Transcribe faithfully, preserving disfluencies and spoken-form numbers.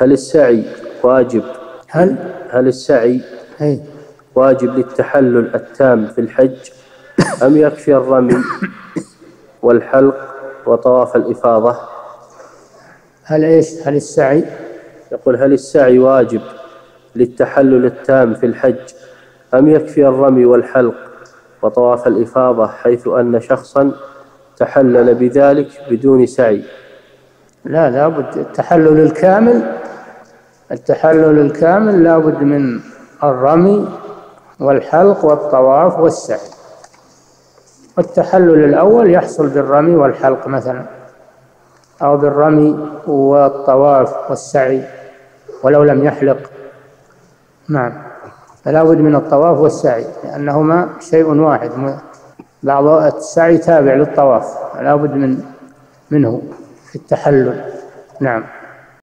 هل السعي واجب هل هل السعي هي. واجب للتحلل التام في الحج أم يكفي الرمي والحلق وطواف الإفاضة؟ هل إيش هل السعي يقول هل السعي واجب للتحلل التام في الحج أم يكفي الرمي والحلق وطواف الإفاضة حيث أن شخصا تحلل بذلك بدون سعي؟ لا لا بد التحلل الكامل التحلل الكامل لا بد من الرمي والحلق والطواف والسعي، والتحلل الأول يحصل بالرمي والحلق مثلا أو بالرمي والطواف والسعي ولو لم يحلق. نعم، فلا بد من الطواف والسعي لأنهما شيء واحد، بعض السعي تابع للطواف، فلا بد من منه في التحلل. نعم.